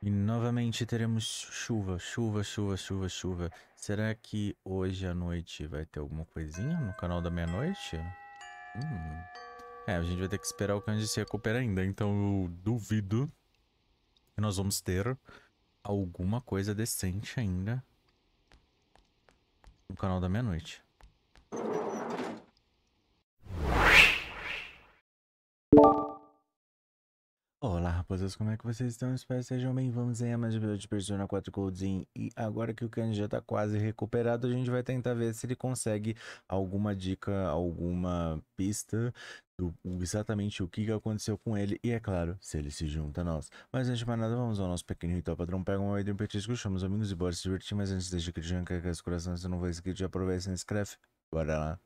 E novamente teremos chuva, chuva, chuva, chuva, chuva. Será que hoje à noite vai ter alguma coisinha no canal da meia-noite? É, a gente vai ter que esperar o Kanji se recuperar ainda, então eu duvido que nós vamos ter alguma coisa decente ainda no canal da meia-noite. Olá, raposas, como é que vocês estão? Espero que sejam bem. Vamos em mais um vídeo de Persona 4 Golden. E agora que o Kanji já está quase recuperado, a gente vai tentar ver se ele consegue alguma dica, alguma pista do exatamente o que aconteceu com ele. E é claro, se ele se junta a nós. Mas antes de mais nada, vamos ao nosso pequeno ritual padrão. Pega uma ideia, um petisco, chama os amigos e bora se divertir. Mas antes, deixa aquele joinha, carrega esse coração. Se não for inscrito, já aproveita e se inscreve. Bora lá.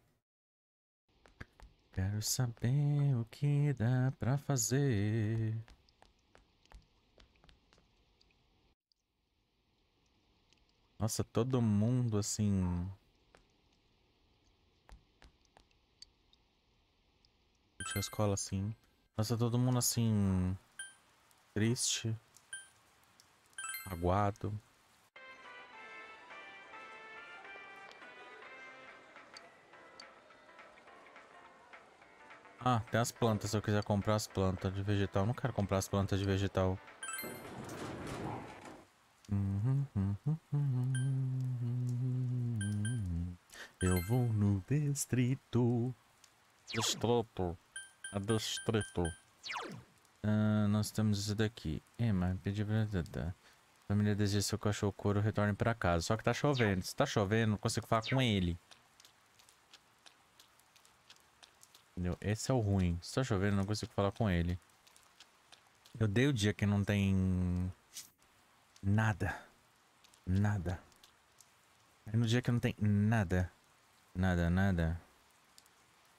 Quero saber o que dá pra fazer. Nossa, todo mundo assim. Deixa a escola assim. Nossa, todo mundo assim. Triste. Aguado. Ah, tem as plantas, se eu quiser comprar as plantas de vegetal. Eu não quero comprar as plantas de vegetal. Eu vou no distrito. Distrito. A distrito. Nós temos isso daqui. Mas pedi pra... Família deseja seu cachorro couro retorne pra casa. Só que tá chovendo. Se tá chovendo, não consigo falar com ele. Esse é o ruim. Se tá chovendo, não consigo falar com ele. Eu dei o dia que não tem... Nada. Nada. É no dia que não tem nada. Nada, nada.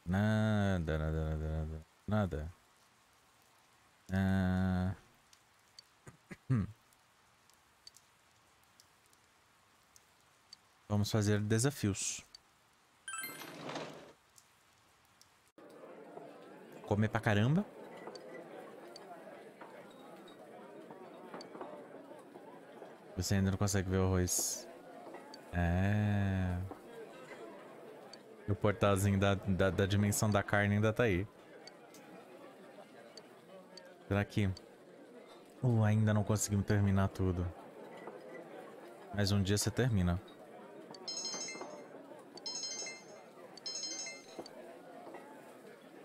Nada, nada, nada, nada. Nada. Vamos fazer desafios. Comer pra caramba. Você ainda não consegue ver o arroz. É. E o portalzinho da dimensão da carne ainda tá aí. Será que... ainda não conseguimos terminar tudo. Mas um dia você termina.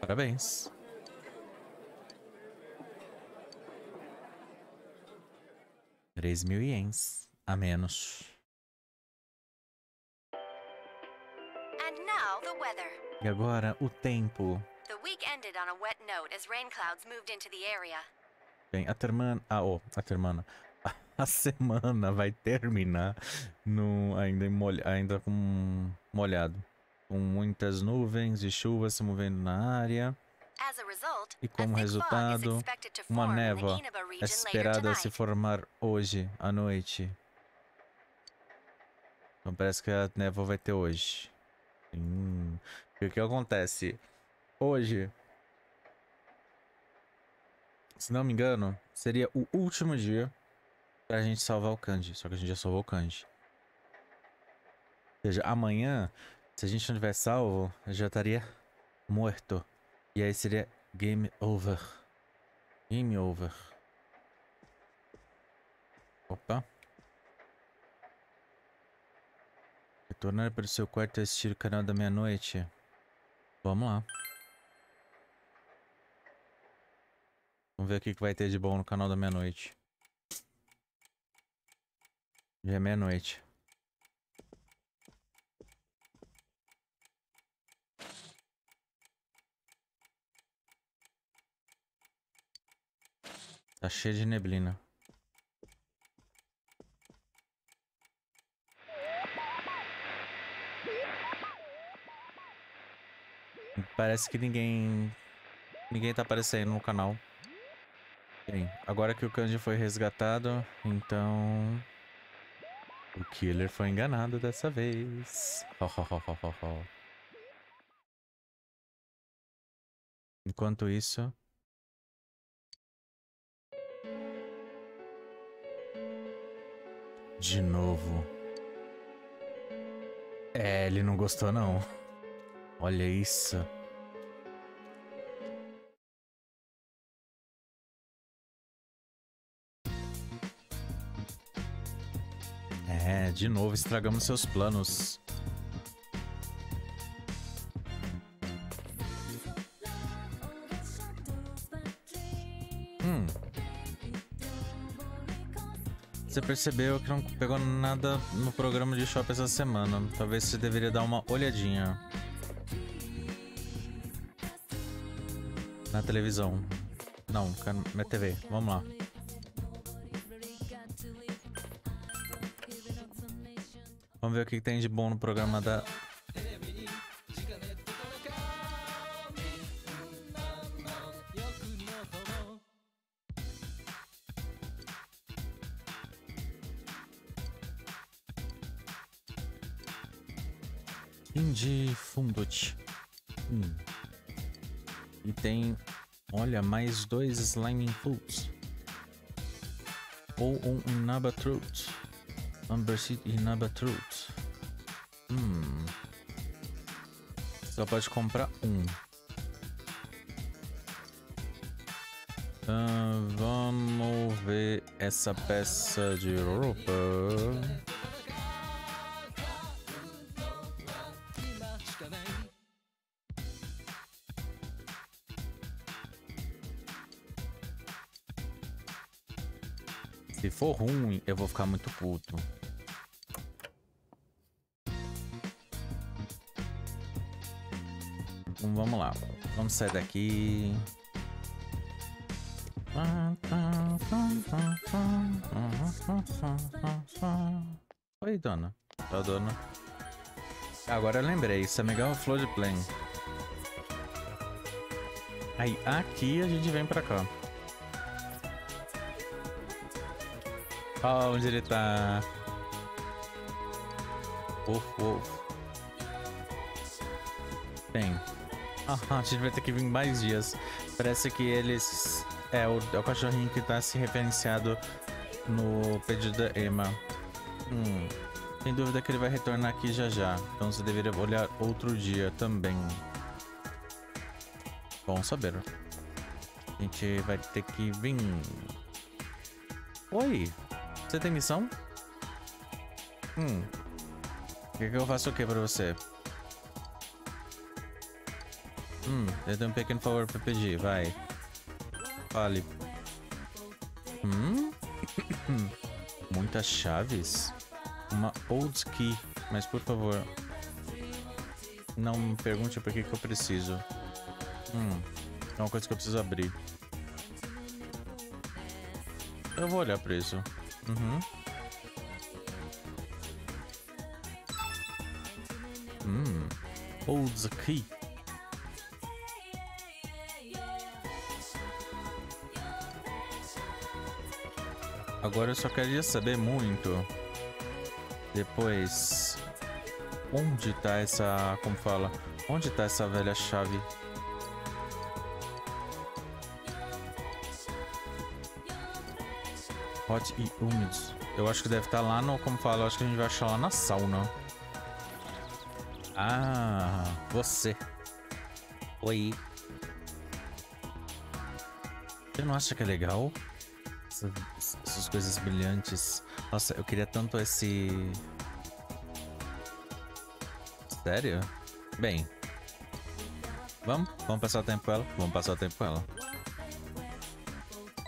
Parabéns. ¥3.000 a menos. E agora o tempo. Bem, a semana vai terminar no ainda com molhado. Com muitas nuvens e chuvas se movendo na área. E como resultado, uma névoa é esperada se formar hoje à noite. Então parece que a névoa vai ter hoje. E o que acontece? Hoje, se não me engano, seria o último dia pra gente salvar o Kanji. Só que a gente já salvou o Kanji. Ou seja, amanhã... Se a gente não tivesse salvo, eu já estaria morto. E aí seria game over. Game over. Opa. Retornar para o seu quarto e assistir o canal da meia-noite. Vamos lá. Vamos ver o que vai ter de bom no canal da meia-noite. Já é meia-noite. Tá cheio de neblina. Parece que ninguém tá aparecendo no canal. Bem, agora que o Kanji foi resgatado, então... O Killer foi enganado dessa vez. Enquanto isso... De novo. É, ele não gostou não. Olha isso. É, de novo estragamos seus planos. Você percebeu que não pegou nada no programa de shopping essa semana. Talvez você deveria dar uma olhadinha na televisão. Não, na TV. Vamos lá. Vamos ver o que tem de bom no programa da... de fundote. E tem, olha, mais 2 slime foods. Ou um inaba truth. Amberseed inaba truth. Só pode comprar um. Vamos ver essa peça de roupa. Se for ruim, eu vou ficar muito puto. Então, vamos lá. Vamos sair daqui. Oi, dona. Tá, dona. Agora eu lembrei. Isso é melhor flor de plane. Aí, aqui a gente vem pra cá. Olha onde ele tá. Tem. A gente vai ter que vir mais dias. Parece que eles... É o cachorrinho que tá se referenciado no pedido da Emma. Sem dúvida que ele vai retornar aqui já já. Então você deveria olhar outro dia também. Bom saber. A gente vai ter que vir. Oi! Você tem missão? Quer que eu faça o que pra você? Eu tenho um pequeno favor pra pedir, vai. Fale. Muitas chaves? Uma old key, mas por favor, não me pergunte por que eu preciso. É uma coisa que eu preciso abrir. Eu vou olhar pra isso. Holds a key. Agora eu só queria saber muito depois onde tá essa, como fala, onde tá essa velha chave? Hot e úmidos. Eu acho que deve estar lá no... Como fala, eu acho que a gente vai achar lá na sauna. Ah, você. Oi. Você não acha que é legal? Essas coisas brilhantes. Nossa, eu queria tanto esse... Sério? Bem. Vamos passar o tempo com ela? Vamos passar o tempo com ela.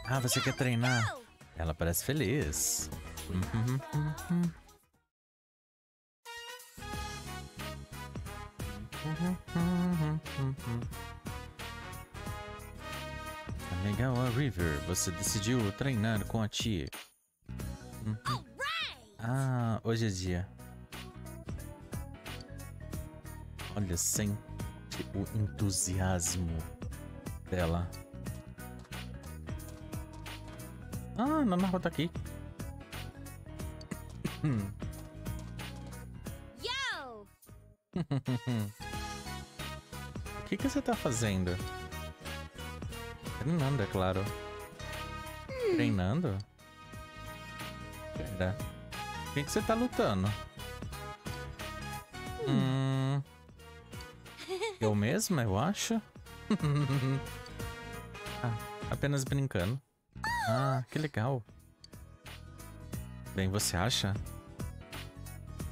Ah, você quer treinar? Ela parece feliz. Legal, River. Você decidiu treinar com a tia. Ah, hoje é dia. Olha, sente o entusiasmo dela. Ah, Nanako tá aqui. Yo! O que você tá fazendo? Treinando, é claro. Treinando? Pera. Quem que você tá lutando? Eu mesma, eu acho. Apenas brincando. Ah, que legal. Bem, você acha?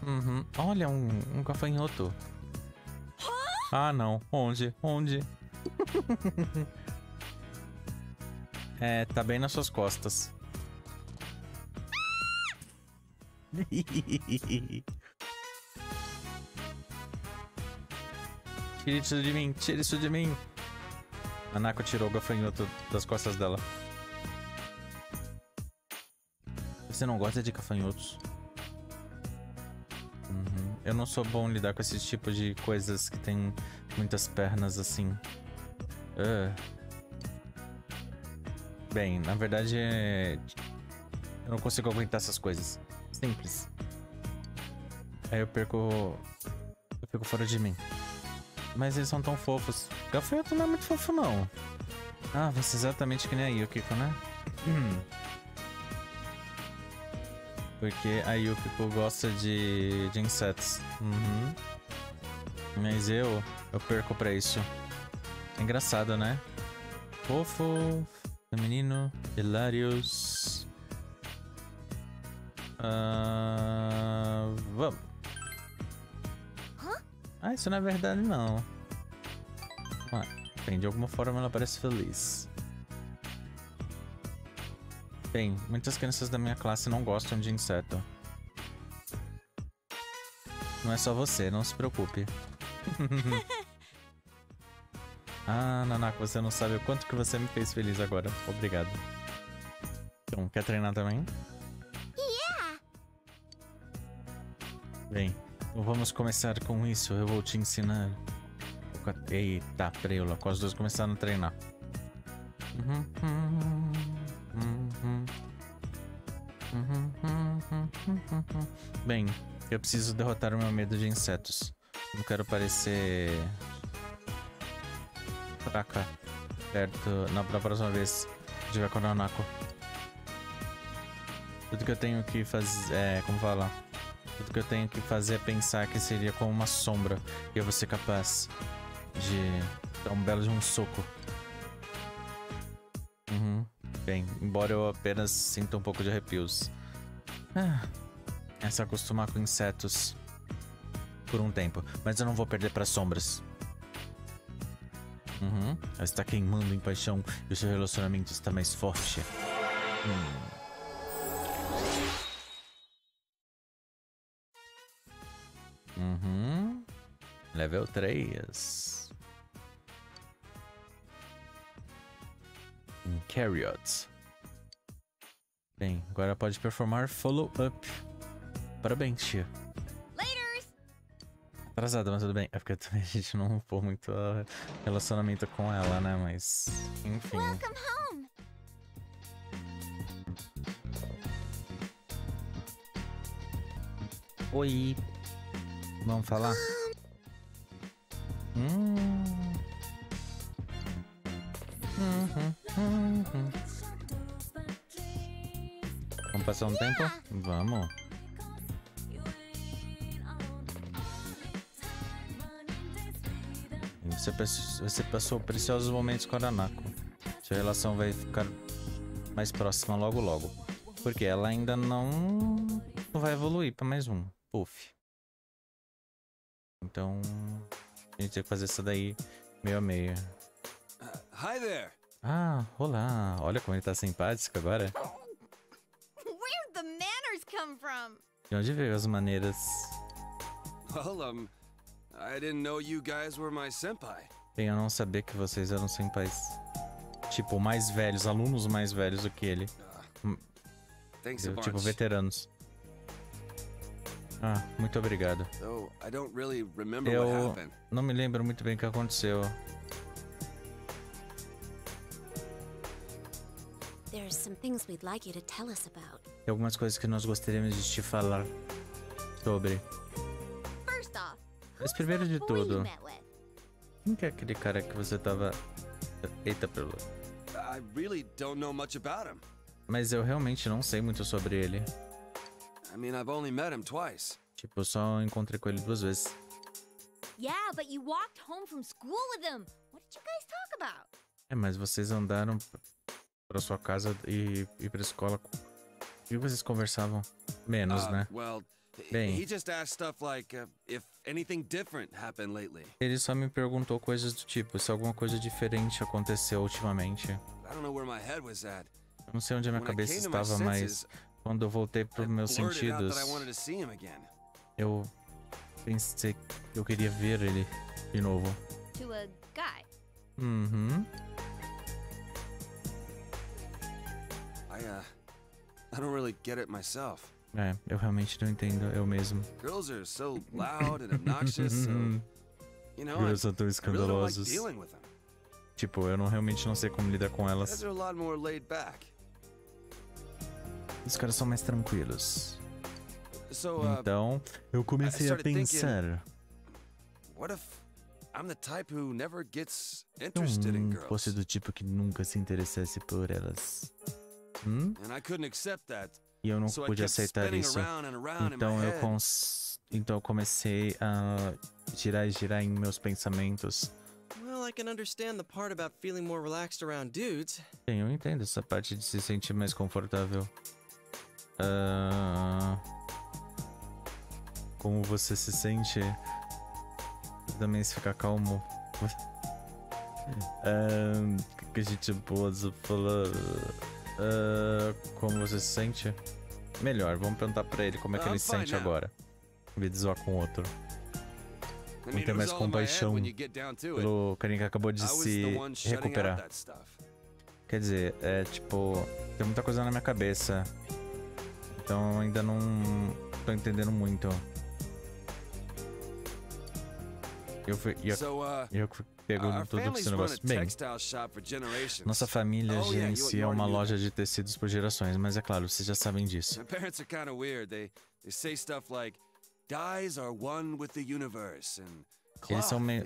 Uhum. Olha, um gafanhoto. Ah, não. Onde? Onde? É, tá bem nas suas costas. Tire isso de mim, tire isso de mim. Nanako tirou o gafanhoto das costas dela. Você não gosta de gafanhotos? Uhum. Eu não sou bom em lidar com esse tipo de coisas que tem muitas pernas assim. Bem, na verdade, eu não consigo aguentar essas coisas. Simples. Aí eu perco... Eu fico fora de mim. Mas eles são tão fofos. Gafanhoto não é muito fofo, não. Ah, você é exatamente que nem a Yukiko, né? Porque a Yukiko gosta de insetos. Uhum. Mas eu perco pra isso. É engraçado, né? Fofo, feminino, hilários. Vamos. Ah, isso não é verdade, não. Ah, bem, de alguma forma ela parece feliz. Bem, muitas crianças da minha classe não gostam de inseto. Não é só você, não se preocupe. Ah, Nanako, você não sabe o quanto que você me fez feliz agora. Obrigado. Então, quer treinar também? Yeah. Bem, então vamos começar com isso. Eu vou te ensinar. Eita, preula. Quase dois começaram a treinar. Bem, eu preciso derrotar o meu medo de insetos. Não quero parecer... Caraca, certo. Na próxima vez, a gente vai com o Nanako. Tudo que eu tenho que fazer é... Como falar? Tudo que eu tenho que fazer é pensar que seria como uma sombra. E eu vou ser capaz de dar um belo de um soco. Uhum. Bem, embora eu apenas sinta um pouco de arrepios. É se acostumar com insetos por um tempo. Mas eu não vou perder para sombras. Uhum. Ela está queimando em paixão e o seu relacionamento está mais forte. Uhum. Level 3. Carrot. Bem, agora pode performar follow-up. Parabéns, tia. Atrasada, mas tudo bem. É porque também a gente não pôr muito relacionamento com ela, né? Mas, enfim. Oi. Vamos falar? Vamos passar um tempo? Vamos. Você passou preciosos momentos com a Nanako. Sua relação vai ficar mais próxima logo logo. Porque ela ainda não vai evoluir para mais um. Puff. Então, a gente tem que fazer isso daí meio a meio. Hi there. Ah, olá. Olha como ele tá simpático agora. Where the manners come from? De onde veio as maneiras? Well, I didn't know you guys were my senpai. Bem, eu não sabia que vocês eram senpais. Tipo, mais velhos, alunos mais velhos do que ele. Tipo, veteranos. Ah, muito obrigado. Eu não me lembro muito bem o que aconteceu. Tem algumas coisas que nós gostaríamos de te falar sobre. Mas primeiro de tudo, quem que é aquele cara que você tava... Eita, pelo... Mas eu realmente não sei muito sobre ele. Tipo, eu só encontrei com ele duas vezes. É, mas vocês andaram pra sua casa e pra escola. O que vocês conversavam? Menos, né? Bem, ele só me perguntou coisas do tipo, se alguma coisa diferente aconteceu ultimamente. Eu não sei onde a minha cabeça estava, mas quando eu voltei para os meus sentidos, eu pensei que eu queria ver ele de novo. Uhum. I don't really get it myself. É, eu realmente não entendo eu mesmo. Girls são tão escandalosos. Tipo, eu realmente não sei como lidar com elas. Os caras são mais tranquilos. Então, eu comecei a pensar. Eu fosse do tipo que nunca se interessasse por elas. E eu não pude aceitar isso. Então eu comecei a girar e girar em meus pensamentos. Bem, eu entendo essa parte de se sentir mais confortável. Como você se sente? Também se ficar calmo. Que a gente pode falar. Como você se sente? Melhor, vamos perguntar pra ele como é que ele se sente agora. Em vez de zoar com o outro. Não tem mais compaixão pelo carinha que acabou de se recuperar. Quer dizer, é tipo, tem muita coisa na minha cabeça. Então eu ainda não tô entendendo muito. Eu pegando tudo esse negócio. Bem, nossa família gerencia uma loja de tecidos por gerações, mas é claro, vocês já sabem disso.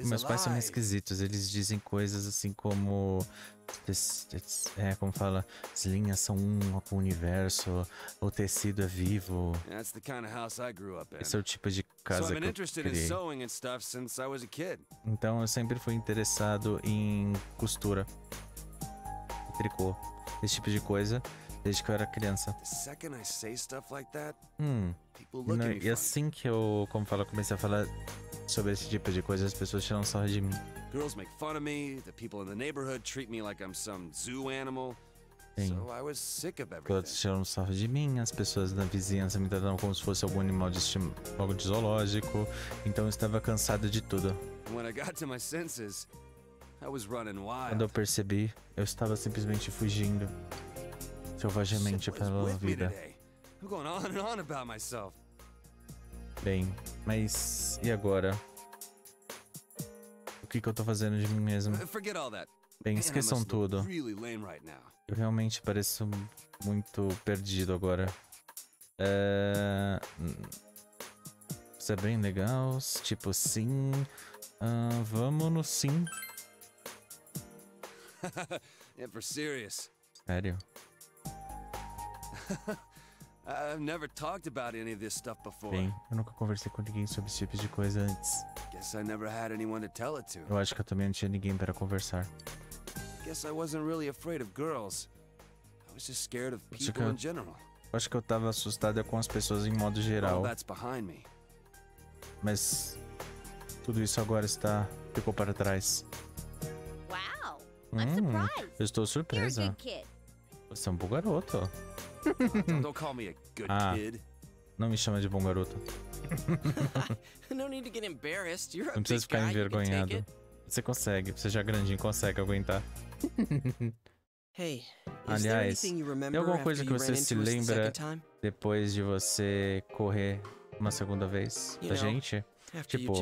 Meus pais são meio esquisitos, eles dizem coisas assim como... como fala, as linhas são uma com o universo, o tecido é vivo. Esse é o tipo de casa que eu criei. Então eu sempre fui interessado em costura, tricô, esse tipo de coisa, desde que eu era criança. E assim que eu, como fala, comecei a falar sobre esse tipo de coisa, as pessoas tiram sarro de mim. Todos tiram sarro de mim, as pessoas da vizinhança me tratavam como se fosse algum animal de zoológico, então eu estava cansado de tudo. Quando eu percebi, eu estava simplesmente fugindo selvagemente pela vida. Bem, mas e agora? O que eu tô fazendo de mim mesmo? Bem, esqueçam tudo. Eu realmente pareço muito perdido agora. Isso é bem legal. Tipo, sim. Vamos no sim. Sério? Bem, eu nunca conversei com ninguém sobre esse tipo de coisa antes. Eu acho que eu também não tinha ninguém para conversar. Acho que eu tava assustada com as pessoas em modo geral. Mas tudo isso agora ficou para trás. Eu estou surpresa. Você é um bom garoto. Não me chama de bom garoto. Não precisa ficar envergonhado. Você consegue, você já é grandinho, consegue aguentar. Aliás, tem alguma coisa que você se lembra depois de você correr uma segunda vez da gente? Tipo,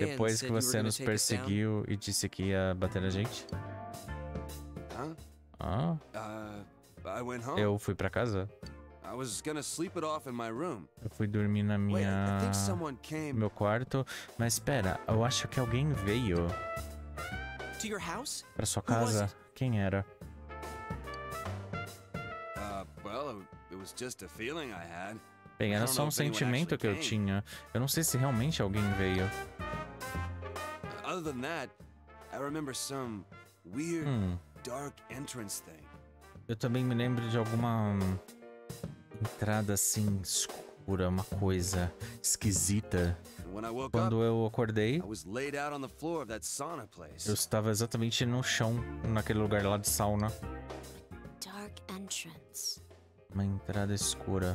depois que você nos perseguiu e disse que ia bater na gente? Eu fui pra casa. Eu fui dormir na meu quarto. Mas espera, eu acho que alguém veio pra sua casa. Quem era? Bem, era só um sentimento que eu tinha. Eu não sei se realmente alguém veio. Eu também me lembro de alguma entrada assim escura, uma coisa esquisita. Quando eu acordei, eu estava exatamente no chão, naquele lugar lá de sauna. Uma entrada escura.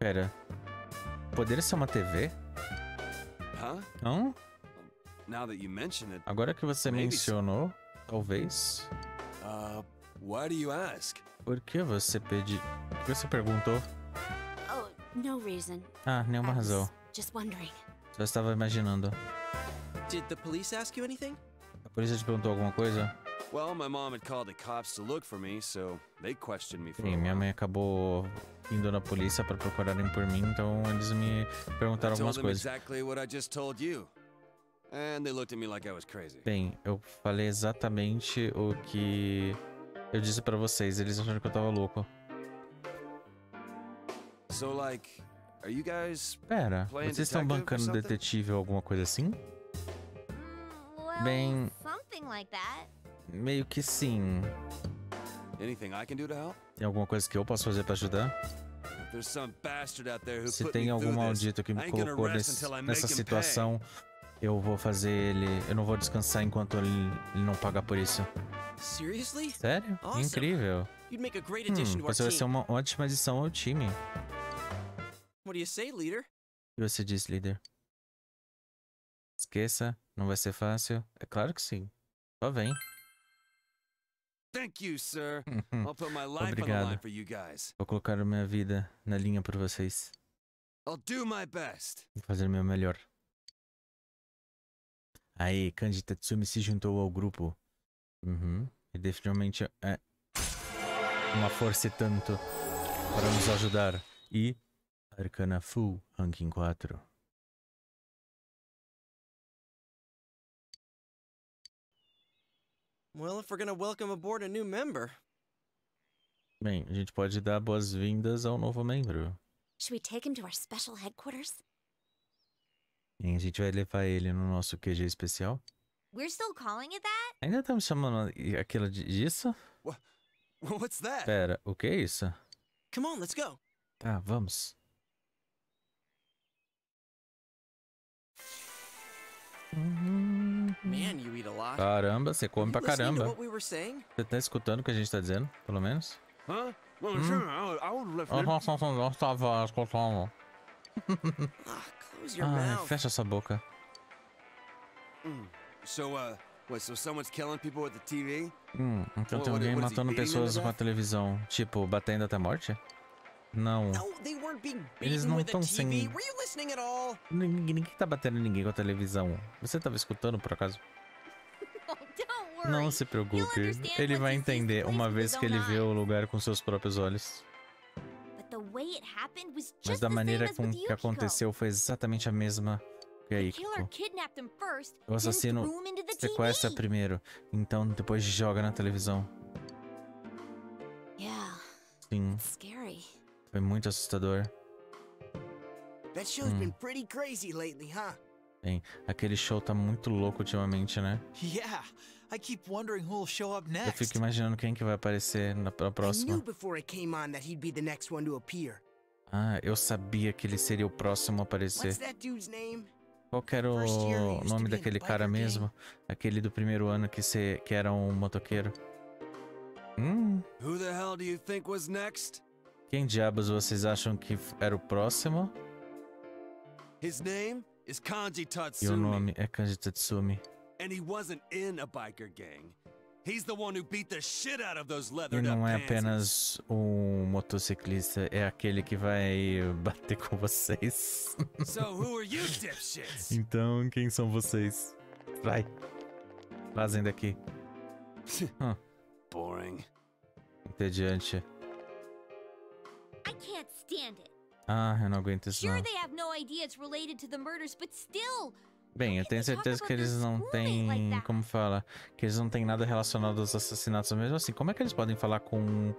Pera. Poderia ser uma TV? Não? Agora que você mencionou, talvez. Por que você pediu? Por que você perguntou? Ah, nenhuma razão. Só estava imaginando. A polícia te perguntou alguma coisa? Sim, minha mãe acabou indo na polícia para procurarem por mim, então eles me perguntaram algumas coisas. Bem, eu falei exatamente o que eu disse para vocês, eles acharam que eu tava louco. Pera, vocês estão bancando detetive ou alguma coisa assim? Bem... meio que sim. Tem alguma coisa que eu posso fazer pra ajudar? Se tem algum maldito que me colocou nessa situação, eu vou fazer ele... Eu não vou descansar enquanto ele não pagar por isso. Sério? Incrível. Você vai ser uma ótima adição ao time. O que você diz, líder? Esqueça, não vai ser fácil. É claro que sim. Só vem. Obrigado. Vou colocar a minha vida na linha por vocês. Vou fazer o meu melhor. Aí, Kanji Tatsumi se juntou ao grupo. E definitivamente é uma força e tanto para nos ajudar. E Arcana Full Ranking 4. Bem, a gente pode dar boas-vindas ao novo membro. E a gente vai levar ele no nosso QG especial? Ainda estamos chamando aquilo disso? Pera, o que é isso? Tá, vamos. Caramba, você come pra caramba. Você tá escutando o que a gente tá dizendo, pelo menos? Ah, fecha sua boca. Então tem alguém matando pessoas com a televisão, tipo, batendo até a morte? Não. Eles não estão sem... Ninguém tá batendo ninguém com a televisão. Você estava escutando, por acaso? Não se preocupe. Ele vai entender uma vez que ele vê o lugar com seus próprios olhos. Mas da maneira com que aconteceu foi exatamente a mesma que a Yukiko. O assassino sequestra primeiro, então depois joga na televisão. Sim. Foi muito assustador. Bem, aquele show tá muito louco ultimamente, né? Eu fico imaginando quem que vai aparecer na próxima. Ah, eu sabia que ele seria o próximo a aparecer. Qual que era o nome daquele cara mesmo? Aquele do primeiro ano que era um motoqueiro. Quem diabos vocês acham que era o próximo? E o nome é Kanji Tatsumi. E não é apenas um motociclista, é aquele que vai bater com vocês. Então, quem são vocês? Vai. Vazem daqui. Entediante. Ah, eu não aguento isso não. Bem, eu tenho certeza que eles não têm... Como fala? Que eles não têm nada relacionado aos assassinatos. Mesmo assim, como é que eles podem falar com...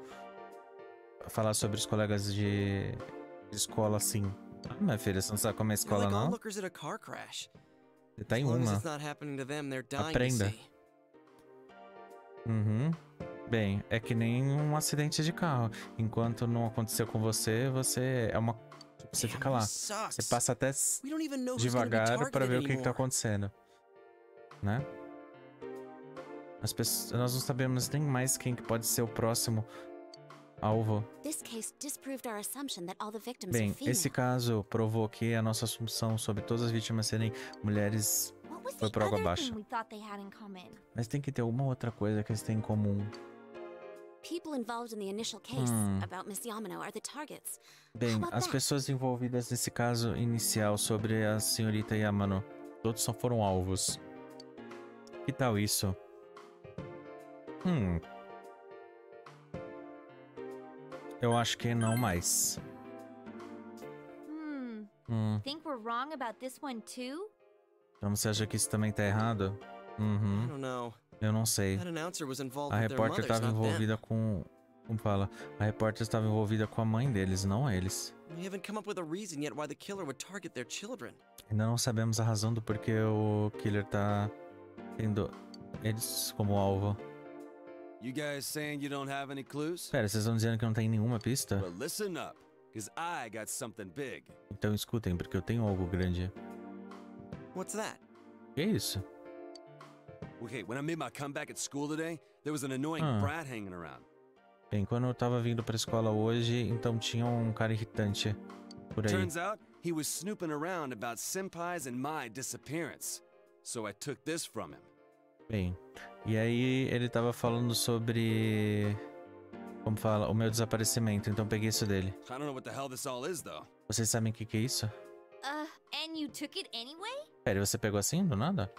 Falar sobre os colegas de escola assim? Ah, minha filha, você não sabe como é a escola, não? Você tá em uma. Aprenda. Uhum. Bem, é que nem um acidente de carro. Enquanto não aconteceu com você, você é uma... Você fica lá. Você passa até devagar para ver o que tá acontecendo. Né? As pessoas... Nós não sabemos nem mais quem que pode ser o próximo alvo. Bem, esse caso provou que a nossa assunção sobre todas as vítimas serem mulheres foi por água abaixo. Mas tem que ter alguma outra coisa que eles têm em comum. Bem, as pessoas envolvidas nesse caso inicial sobre a senhorita Yamano, todos só foram alvos. Que tal isso? Eu acho que não mais. Então você acha que isso também tá errado? Eu não sei. A repórter estava envolvida com... Como fala? A repórter estava envolvida com a mãe deles, não eles. Ainda não sabemos a razão do porquê o killer tá tendo eles como alvo. Pera, vocês estão dizendo que não tem nenhuma pista? Então escutem, porque eu tenho algo grande. O que é isso? Bem, quando eu tava vindo pra escola hoje, então tinha um cara irritante por aí. Bem, e aí ele tava falando sobre... Como fala? O meu desaparecimento, então peguei isso dele. Vocês sabem o que que é isso? Pera, você pegou assim, do nada?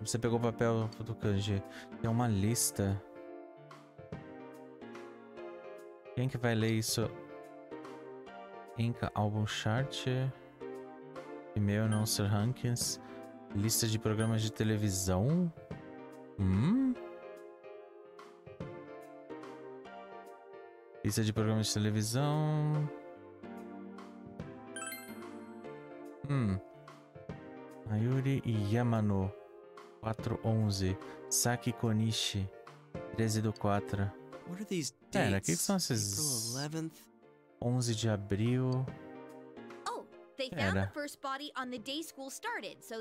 Você pegou o papel do Kanji. É uma lista. Quem que vai ler isso? Inca Album Chart. E-mail Announcer Rankings. Lista de programas de televisão. Lista de programas de televisão. Mayumi Yamano, 411. Saki Konishi, 13/4. Pera, o que são esses? 11 de abril. Pera.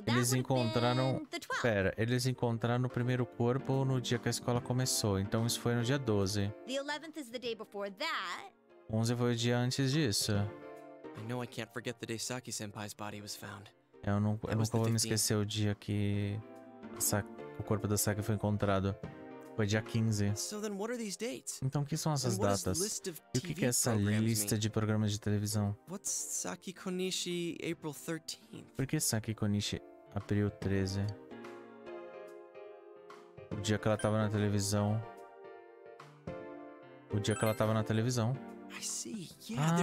Eles encontraram... Pera, eles encontraram o primeiro corpo no dia que a escola começou. Então isso foi no dia 12. 11 foi o dia antes disso. Eu nunca vou me esquecer o dia que o corpo da Saki foi encontrado. Foi dia 15. Então, o que são essas datas? E o que é essa lista de programas de televisão? Por que Saki Konishi abril 13? O dia que ela tava na televisão. O dia que ela tava na televisão. Ah,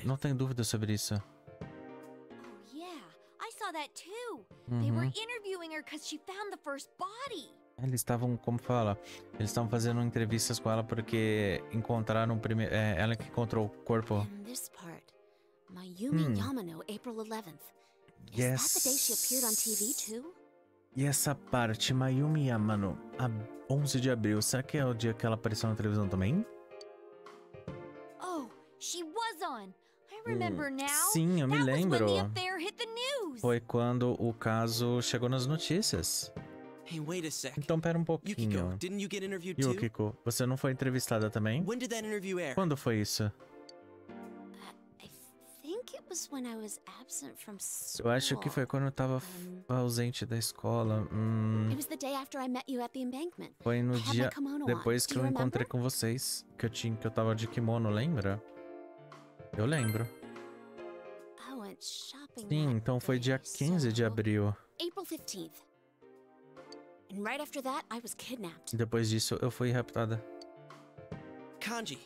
é. Não tem dúvida sobre isso. Eles estavam, como fala? Eles estavam fazendo entrevistas com ela porque encontraram o primeiro... É, ela que encontrou o corpo. E essa parte, Mayumi Yamano, a 11 de abril. Será que é o dia que ela apareceu na televisão também? Sim, eu me lembro. Foi quando o caso chegou nas notícias. Então, pera um pouquinho. Yukiko, você não foi entrevistada também? Quando foi isso? Eu acho que foi quando eu estava ausente da escola. Foi no dia depois que eu encontrei com vocês. Que eu tava de kimono, lembra? Eu lembro. Sim, então foi dia 15 de abril. Depois disso, eu fui raptada. Kanji,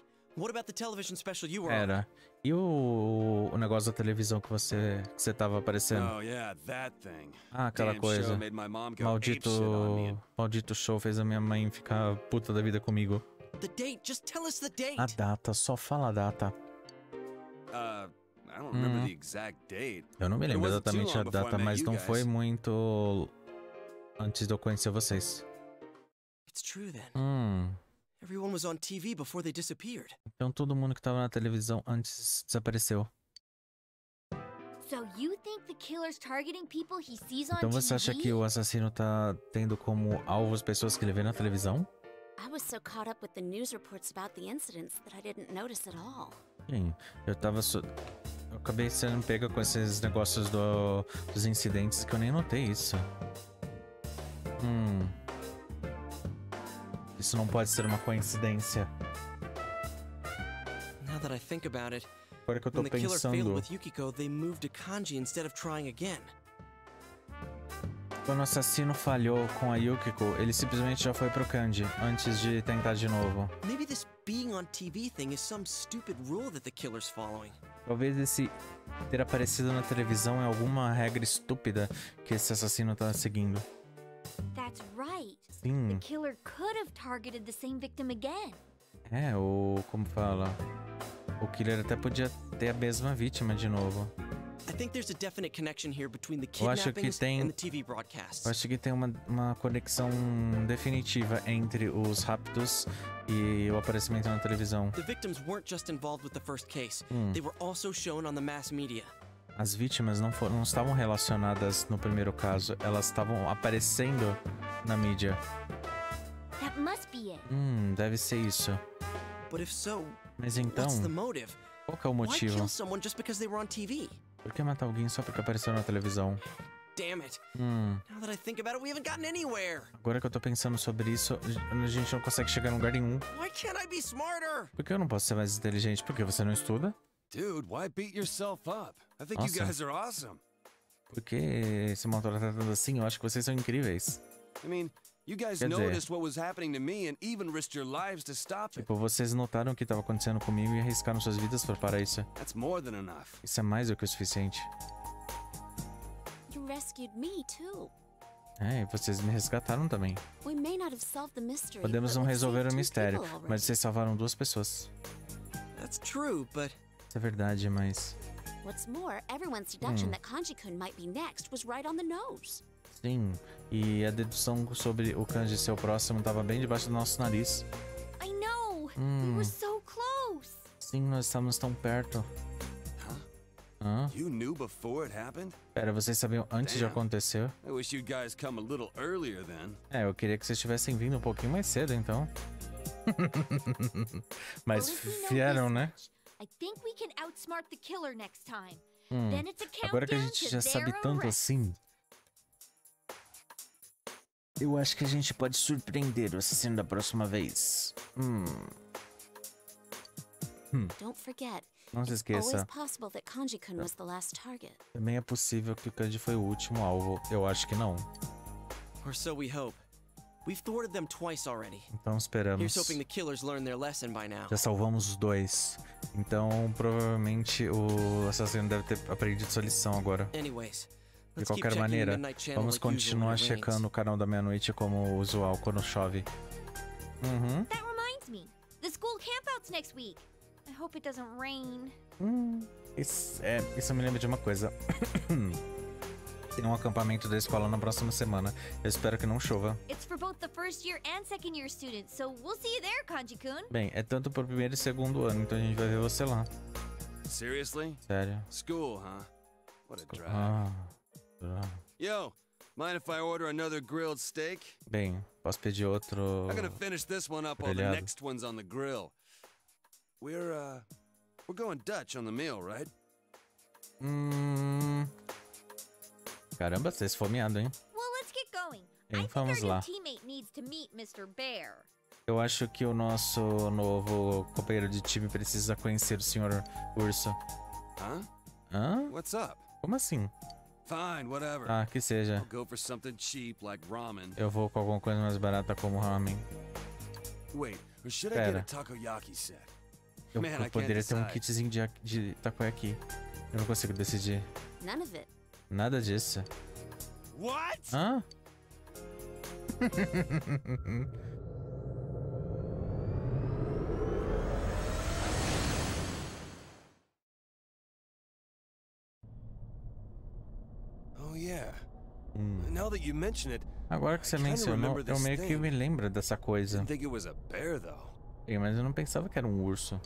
Era. E o negócio da televisão que você tava aparecendo? Ah, aquela coisa. Maldito show fez a minha mãe ficar puta da vida comigo. A data, só fala a data. Eu não me lembro exatamente a data, mas não foi muito antes de eu conhecer vocês. Então todo mundo que tava na televisão antes desapareceu. Então você acha que o assassino tá tendo como alvo as pessoas que ele vê na televisão? Sim, eu acabei sendo pega com esses negócios dos incidentes que eu nem notei isso. Isso não pode ser uma coincidência. Agora que eu tô pensando... Quando o assassino falhou com a Yukiko, ele simplesmente já foi pro Kanji, antes de tentar de novo. Talvez esse ter aparecido na televisão é alguma regra estúpida que esse assassino tá seguindo. Sim. É, ou como fala? O killer até podia ter a mesma vítima de novo. Eu acho que tem uma conexão definitiva entre os raptos e o aparecimento na televisão. As vítimas não estavam relacionadas no primeiro caso, elas estavam aparecendo na mídia. Deve ser isso. Mas então, qual que é o motivo? Por que matar alguém só porque apareceu na televisão? Agora que eu tô pensando sobre isso, a gente não consegue chegar em lugar nenhum. Por que eu não posso ser mais inteligente? Por que você não estuda? Nossa. Por que se montou tratando assim? Eu acho que vocês são incríveis. Tipo, vocês notaram o que estava acontecendo comigo e arriscaram suas vidas para parar isso. Isso é mais do que o suficiente. É, vocês me resgataram também. Podemos não resolver o mistério, mas vocês salvaram duas pessoas. Isso é verdade, mas... Sim, e a dedução sobre o Kanji ser o próximo estava bem debaixo do nosso nariz. Sim, nós estávamos tão perto. Pera, vocês sabiam antes de acontecer? É, eu queria que vocês tivessem vindo um pouquinho mais cedo, então. Mas vieram, né? Agora que a gente já sabe tanto assim... Eu acho que a gente pode surpreender o assassino da próxima vez. Não se esqueça. Também é possível que o Kanji foi o último alvo. Eu acho que não. Então esperamos. Já salvamos os dois. Então provavelmente o assassino deve ter aprendido sua lição agora. De qualquer maneira, vamos continuar checando o canal da meia-noite como usual quando chove. Isso me lembra de uma coisa. Tem um acampamento da escola na próxima semana. Eu espero que não chova. Bem, é tanto pro primeiro e segundo ano, então a gente vai ver você lá. Sério? Bem, posso pedir outro? Caramba, você é esfomeado, hein? Bem, vamos lá. Eu acho que o nosso novo companheiro de time precisa conhecer o Sr. Urso. Como assim? Ah, que seja. Eu vou com alguma coisa mais barata como ramen. Pera. Eu poderia ter um kitzinho de takoyaki. Eu não consigo decidir. Nada disso. What? Hã? Agora que você mencionou, eu meio que me lembro dessa coisa. Mas eu não pensava que era um urso.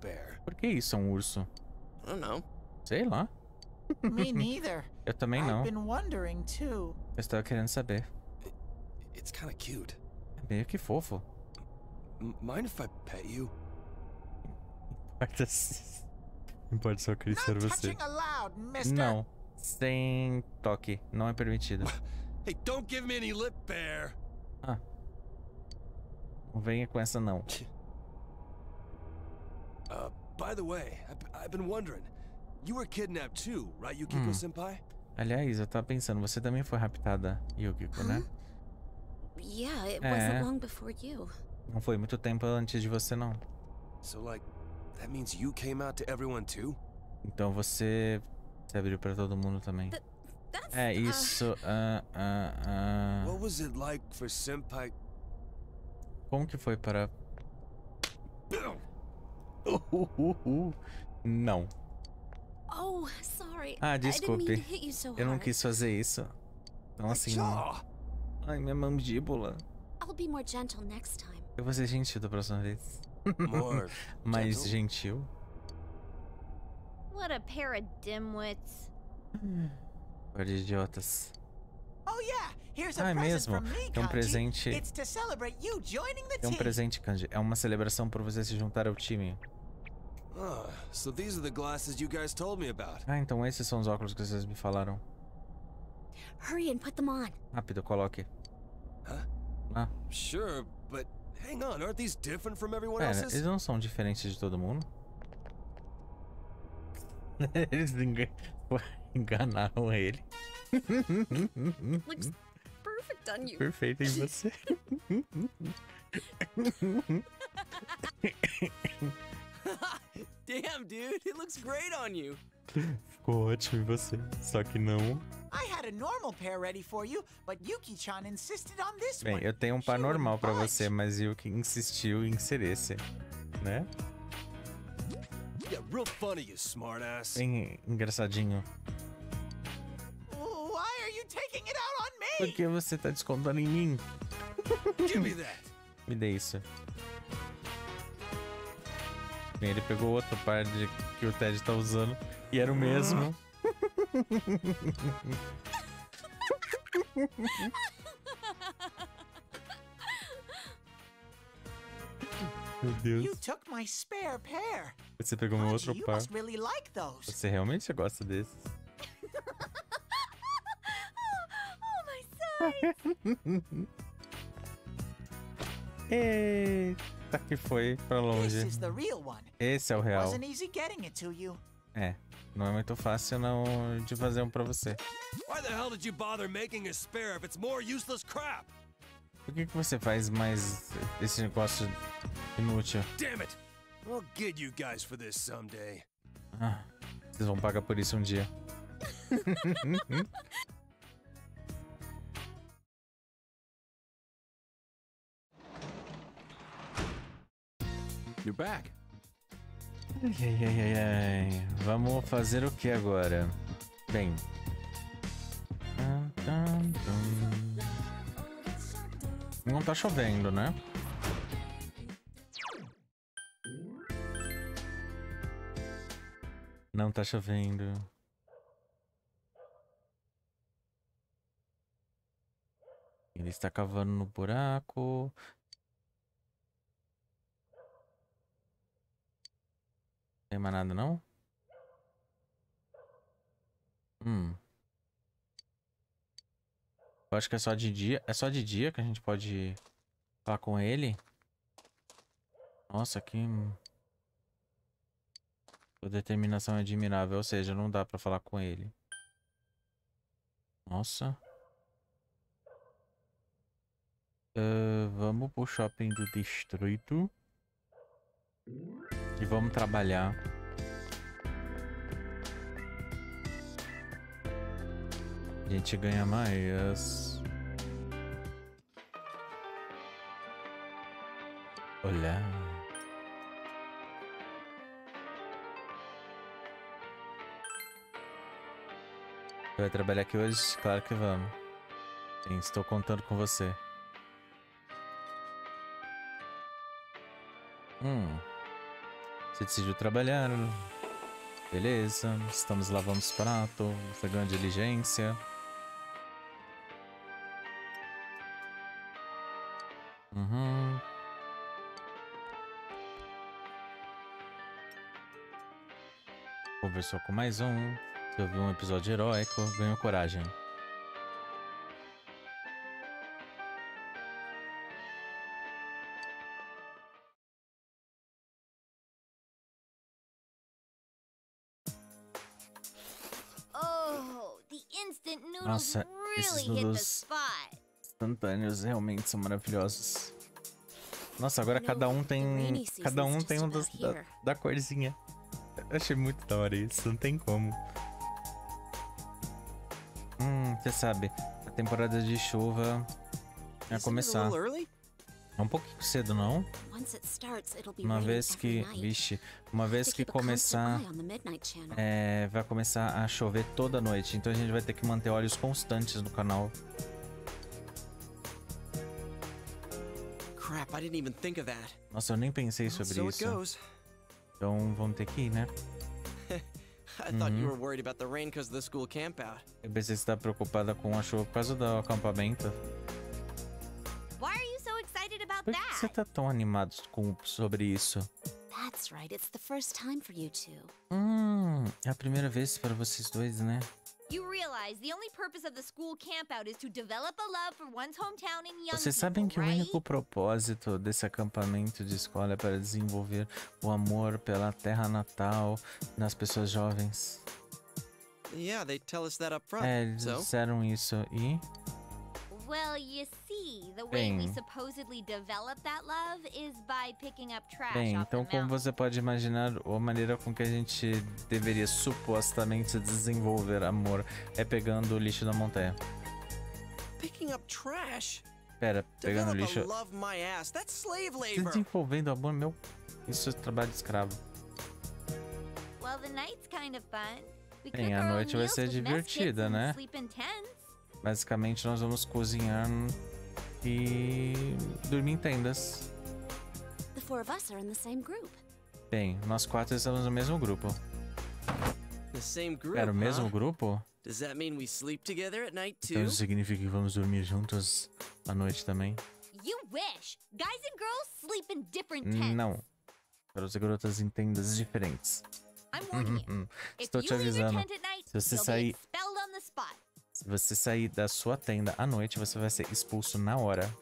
Pera, por que isso é um urso? Sei lá. Eu também não. Eu estava querendo saber. É meio que fofo. Não importa se eu queria ser você. Não. Sem toque. Não é permitido. Ah. Não venha com essa não. Aliás, eu tava pensando, você também foi raptada, Yukiko, né? Não foi muito tempo antes de você, não. Então você se abriu pra todo mundo também. É isso. Como que foi para... Não. Ah, desculpe. Eu não quis fazer isso. Então assim... Ai, minha mandíbula. Eu vou ser gentil da próxima vez. Mais gentil. Par de idiotas. Ah, é mesmo? É um presente. É um presente, Kanji. É uma celebração por você se juntar ao time. Ah, então esses são os óculos que vocês me falaram. Rápido, coloque. Ah. Pera, eles não são diferentes de todo mundo? Eles enganaram ele. Perfeito em você. Damn, dude, it looks great on you. Ficou ótimo em você, só que não. Bem, eu tenho um par normal pra você, mas Yuki insistiu em ser esse, né? Bem engraçadinho. Por que você tá descontando em mim? Me dê isso. Bem, ele pegou outro par de que o Ted tá usando e era o mesmo. Meu Deus. Você pegou meu outro par. Você realmente gosta desses? Eita, que foi pra longe. Esse é o real. É, não é muito fácil não de fazer um pra você. Por que você faz mais esse negócio inútil? Ah, vocês vão pagar por isso um dia. Vamos fazer o que agora? Bem. Não tá chovendo, né? Não tá chovendo. Ele está cavando no buraco. Não tem mais nada, não? Eu acho que é só de dia. É só de dia que a gente pode falar com ele. Nossa, que... Sua determinação é admirável. Ou seja, não dá pra falar com ele. Nossa. Vamos pro shopping do distrito. E vamos trabalhar. A gente ganha mais. Olha. Vai trabalhar aqui hoje? Claro que vamos. Sim, estou contando com você. Você decidiu trabalhar. Beleza. Estamos lavando os pratos. Você ganha diligência. Conversou com mais um. Você ouviu um episódio heróico. Ganhou coragem. Nossa, esses noodles instantâneos realmente são maravilhosos. Nossa, agora cada um tem um da corzinha. Eu achei muito da hora isso, não tem como. Você sabe, a temporada de chuva vai começar. É um pouquinho cedo, não? Uma vez que começar, vai começar a chover toda noite. Então a gente vai ter que manter olhos constantes no canal. Nossa, eu nem pensei sobre isso. Então vamos ter que ir, né? Eu pensei que você estava preocupada com a chuva por causa do acampamento. Por que você tá tão animado sobre isso? É a primeira vez para vocês dois, né? Vocês sabem que o único propósito desse acampamento de escola é para desenvolver o amor pela terra natal nas pessoas jovens. Eles disseram isso e... Bem, então como você pode imaginar, a maneira com que a gente deveria supostamente desenvolver amor é pegando o lixo da montanha. Pera, pegando lixo. Desenvolvendo amor, meu. Isso é trabalho de escravo. Bem, a noite vai ser divertida, né? Basicamente, nós vamos cozinhar e dormir em tendas. Bem, nós quatro estamos no mesmo grupo. Era o mesmo grupo? Então isso significa que vamos dormir juntos à noite também? Não. Para os garotas em tendas diferentes. Estou te avisando. Se você sair... Se você sair da sua tenda à noite, você vai ser expulso na hora.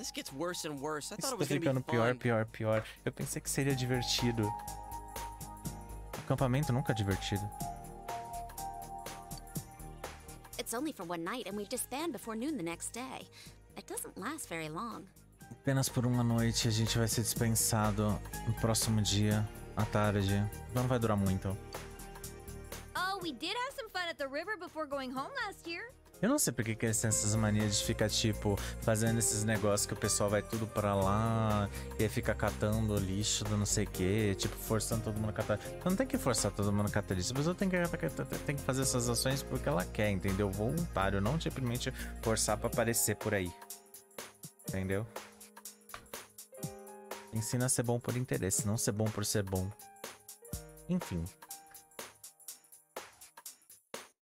Isso tá ficando pior. Eu pensei que seria divertido. Acampamento nunca é divertido. Apenas por uma noite, a gente vai ser dispensado no próximo dia, à tarde. Não vai durar muito. Eu não sei porque que eles têm essas manias de ficar, tipo, fazendo esses negócios que o pessoal vai tudo pra lá e aí fica catando lixo do não sei o que, tipo, forçando todo mundo a catar. Então não tem que forçar todo mundo a catar lixo, a pessoa tem que fazer essas ações porque ela quer, entendeu? Voluntário, não simplesmente forçar pra aparecer por aí, entendeu? Ensina a ser bom por interesse, não ser bom por ser bom. Enfim.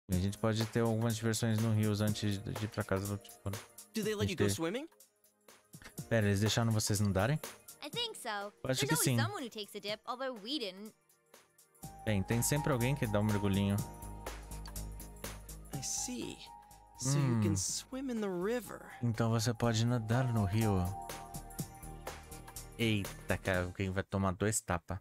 A gente pode ter algumas diversões no rio antes de ir pra casa do tipo. Pera, eles deixaram vocês nadarem? Acho que sim. Bem, tem sempre alguém que dá um mergulhinho. Então você pode nadar no rio. Eita, cara, alguém vai tomar 2 tapas.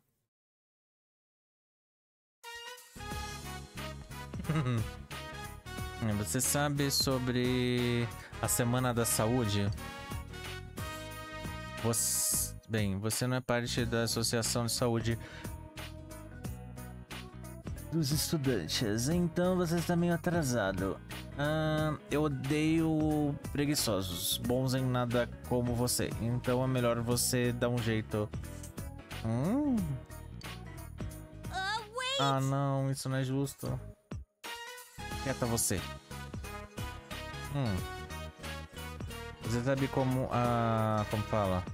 Você sabe sobre a Semana da Saúde? Você, Bem, você não é parte da Associação de Saúde dos Estudantes, então você está meio atrasado. Eu odeio preguiçosos, bons em nada como você, então é melhor você dar um jeito. Ah não, isso não é justo. Quieta você. Você sabe como a... como fala?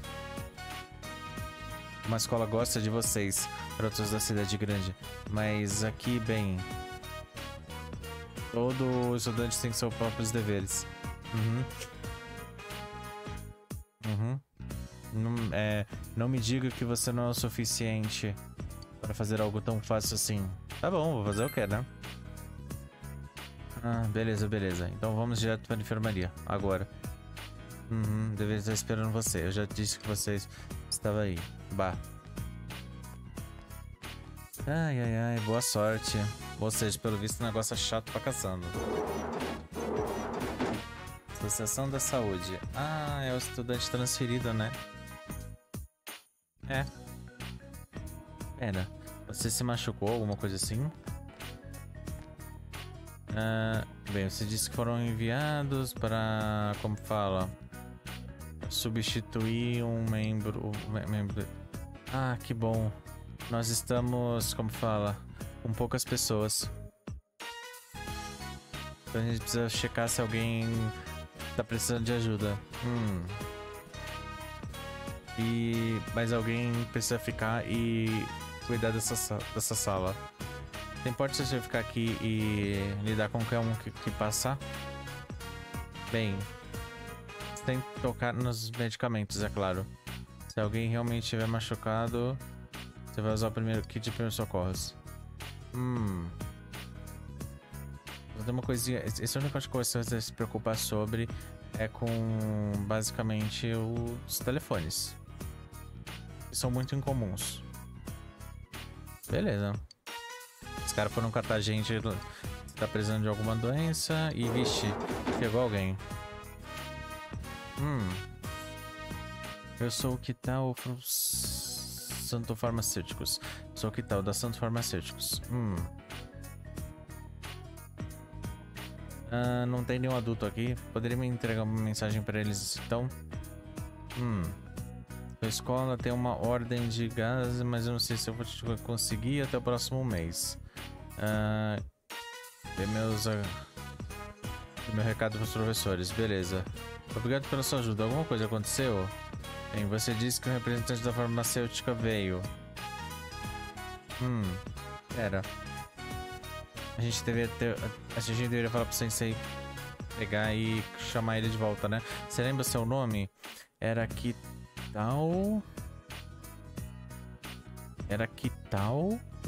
Uma escola gosta de vocês, garotos da cidade grande. Mas aqui, bem... todo estudante tem seus próprios deveres. Não me diga que você não é o suficiente para fazer algo tão fácil assim. Tá bom, vou fazer o que, né? Beleza, beleza. Então vamos direto para a enfermaria, agora. Deveria estar esperando você. Eu já disse que vocês estavam aí. Bah. Ai, ai, ai. Boa sorte. Ou seja, pelo visto, o negócio é chato pra caçando. Associação da Saúde. Ah, é o estudante transferido, né? É. Pera. Você se machucou, alguma coisa assim? Bem, você disse que foram enviados para... como fala? Substituir um membro... Ah, que bom. Nós estamos... como fala? Com poucas pessoas. Então a gente precisa checar se alguém tá precisando de ajuda. Mas alguém precisa ficar e cuidar dessa sala. Não importa se você ficar aqui e lidar com qualquer um que passar? Bem, você tem que tocar nos medicamentos, é claro. Se alguém realmente estiver machucado, você vai usar o primeiro kit de primeiros socorros. Tem uma coisinha. Essa é a única coisa que você vai se preocupar sobre é com basicamente os telefones. São muito incomuns. Beleza. Os caras foram catar gente que tá precisando de alguma doença e, vixe, pegou alguém. Eu sou o que tal Santo Farmacêuticos. Sou o que tal da Santo Farmacêuticos. Não tem nenhum adulto aqui. Poderia me entregar uma mensagem pra eles, então? Sua escola tem uma ordem de gás, mas eu não sei se eu vou conseguir até o próximo mês. Meu recado pros professores, beleza. Obrigado pela sua ajuda. Alguma coisa aconteceu? Bem, você disse que o representante da farmacêutica veio. Pera. A gente deveria falar pro Sensei pegar e chamar ele de volta, né? Você lembra seu nome? Era que tal?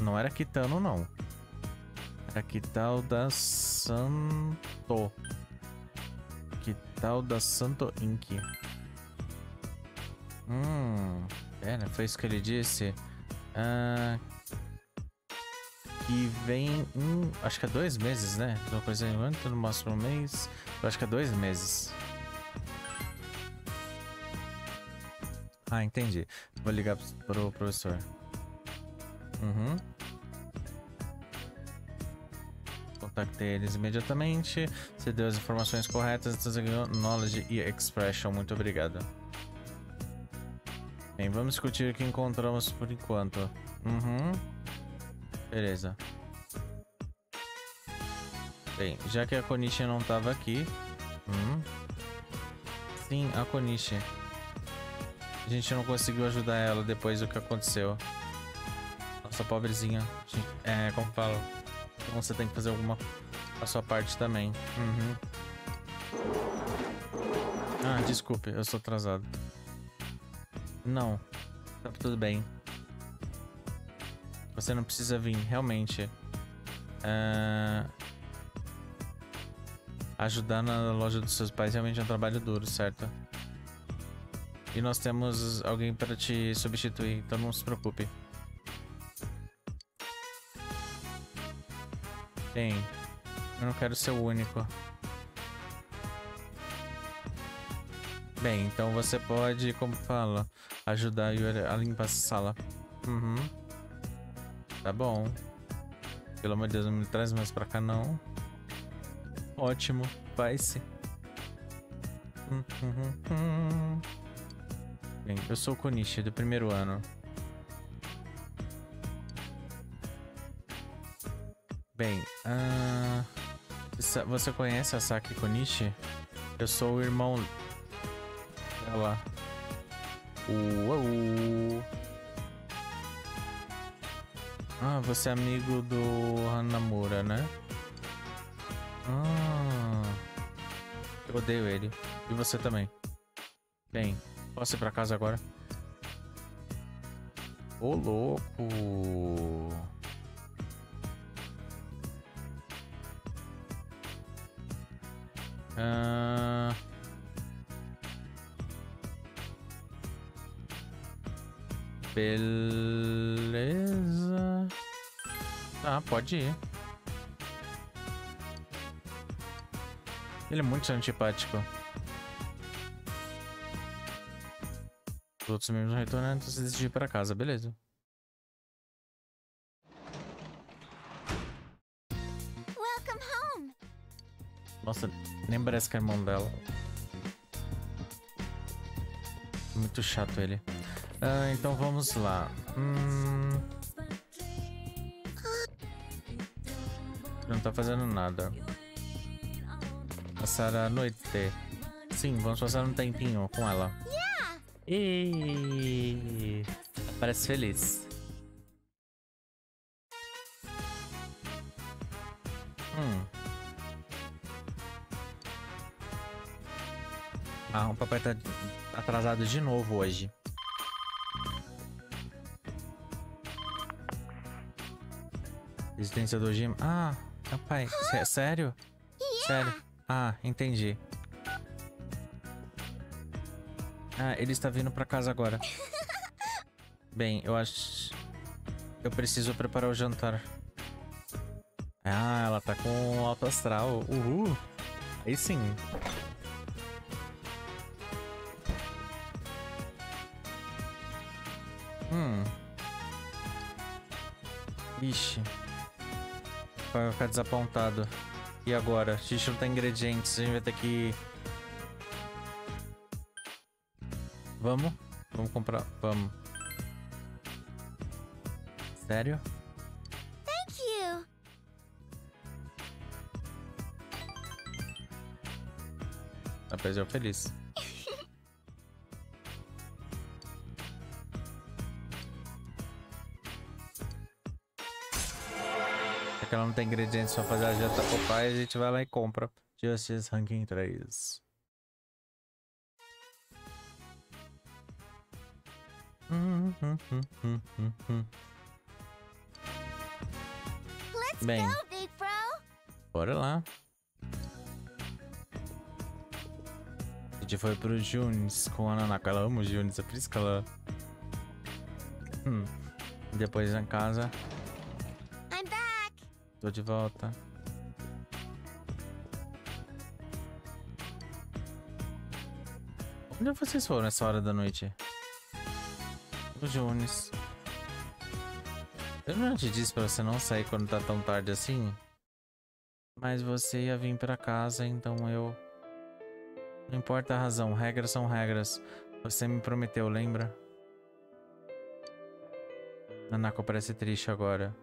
Não era Kitano, não. Era que tal da Santo. Que tal da Santo Inc. Pera, foi isso que ele disse? Que vem acho que é 2 meses, né? Uma coisa enquanto no próximo mês. Eu acho que é 2 meses. Ah, entendi. Vou ligar pro professor. Contactei eles imediatamente. Você deu as informações corretas. Então você ganhou knowledge e expression. Muito obrigado. Bem, vamos discutir o que encontramos por enquanto. Beleza. Bem, já que a Konishi não tava aqui... Sim, a Konishi. A gente não conseguiu ajudar ela depois do que aconteceu. Nossa, pobrezinha. É, como falo. Então você tem que fazer alguma... a sua parte também. Ah, desculpe. Eu sou atrasado. Não. Tá tudo bem. Você não precisa vir, realmente. Ajudar na loja dos seus pais realmente é um trabalho duro, certo? E nós temos alguém para te substituir, então não se preocupe. Bem, eu não quero ser o único. Bem, então você pode, como fala, ajudar a Yuri a limpar essa sala. Uhum. Tá bom. Pelo amor de Deus, não me traz mais pra cá, não. Ótimo. Vai-se. Bem, eu sou o Konishi, do primeiro ano. Bem, você conhece a Saki Konishi? Eu sou o irmão... Olha lá. Uou! Ah, você é amigo do Hanamura, né? Ah... Eu odeio ele. E você também. Bem, posso ir pra casa agora? Ô, louco! Beleza. Ah, pode ir. Ele é muito antipático. Os outros membros não retornam, então você decide ir pra casa, beleza. Nossa, nem parece que é irmão dela. Muito chato ele. Ah, então vamos lá. Não tá fazendo nada. Passar a noite. Sim, vamos passar um tempinho com ela. E parece feliz. Ah, o papai tá atrasado de novo hoje. Existência do gym. Ah, papai, sério? Sério? Ah, entendi. Ah, ele está vindo pra casa agora. Bem, eu acho... Eu preciso preparar o jantar. Ah, ela tá com alto astral. Uhul! Aí sim. Ixi. Vai ficar desapontado. E agora? A gente não tem ingredientes. A gente vai ter que... Vamos? Vamos comprar. Vamos. Sério? Thank you. Rapaz, eu feliz. Que ela não tem ingredientes pra fazer a janta pro pai, a gente vai lá e compra. Justice Ranking 3. Bem, bora lá. A gente foi pro Junes com a Nanako. Ela ama o Junes, é por isso que ela... Depois na casa... Tô de volta. Onde vocês foram nessa hora da noite? O Junes. Eu não te disse pra você não sair quando tá tão tarde assim? Mas você ia vir pra casa, então eu... Não importa a razão, regras são regras. Você me prometeu, lembra? Nanako parece triste agora.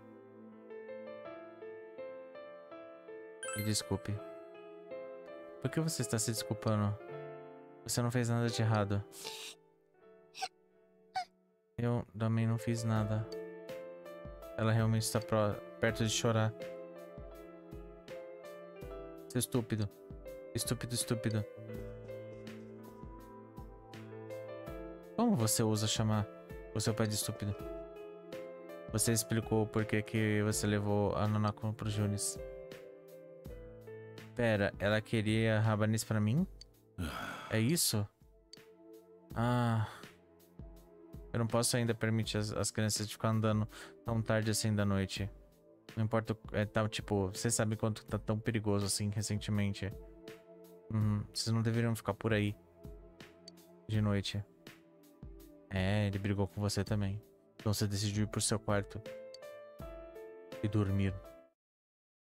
Me desculpe. Por que você está se desculpando? Você não fez nada de errado. Eu também não fiz nada. Ela realmente está perto de chorar. Seu estúpido. Estúpido, estúpido. Como você ousa chamar o seu pai de estúpido? Você explicou por que você levou a Nanako pro Junes. Pera, ela queria rabanês pra mim? É isso? Ah... Eu não posso ainda permitir as crianças de ficar andando tão tarde assim da noite. Não importa o... tal, tipo, vocês sabem quanto tá tão perigoso assim recentemente. Vocês não deveriam ficar por aí. de noite. É, ele brigou com você também. Então você decidiu ir pro seu quarto e dormir.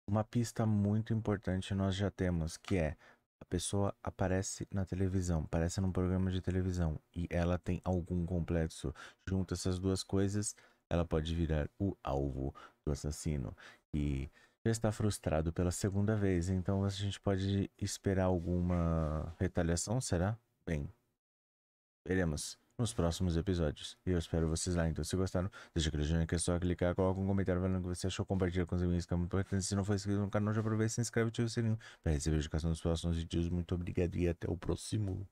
Uma pista muito importante nós já temos, que é: a pessoa aparece na televisão, aparece num programa de televisão e ela tem algum complexo. Junta essas duas coisas, ela pode virar o alvo do assassino, que já está frustrado pela segunda vez. Então a gente pode esperar alguma retaliação, será? Bem, veremos nos próximos episódios. E eu espero vocês lá. Então, se gostaram, deixa aquele joinha que é só clicar, coloca um comentário falando o que você achou, compartilha com os amigos, que é muito importante. Se não for inscrito no canal, já aproveita e se inscreve e ativa o sininho para receber a notificação dos próximos vídeos. Muito obrigado e até o próximo.